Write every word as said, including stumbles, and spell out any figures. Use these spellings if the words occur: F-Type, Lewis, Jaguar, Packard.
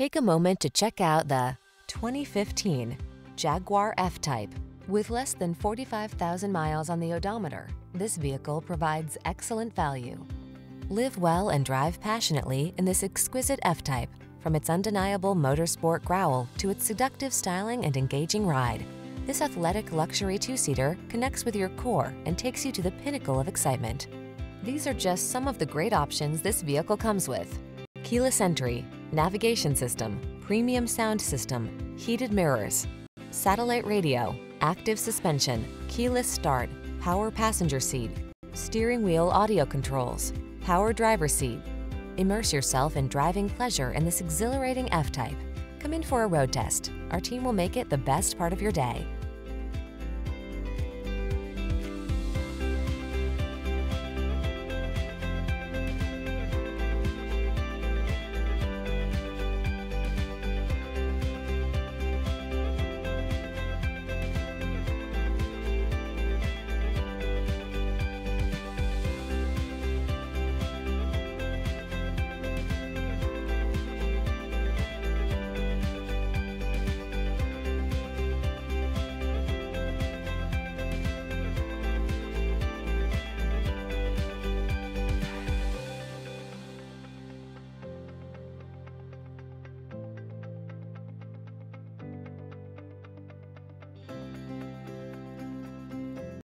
Take a moment to check out the twenty fifteen Jaguar F-Type. With less than forty-five thousand miles on the odometer, this vehicle provides excellent value. Live well and drive passionately in this exquisite F-Type, from its undeniable motorsport growl to its seductive styling and engaging ride. This athletic luxury two-seater connects with your core and takes you to the pinnacle of excitement. These are just some of the great options this vehicle comes with: keyless entry, navigation system, premium sound system, heated mirrors, satellite radio, active suspension, keyless start, power passenger seat, steering wheel audio controls, power driver seat. Immerse yourself in driving pleasure in this exhilarating F-Type. Come in for a road test. Our team will make it the best part of your day.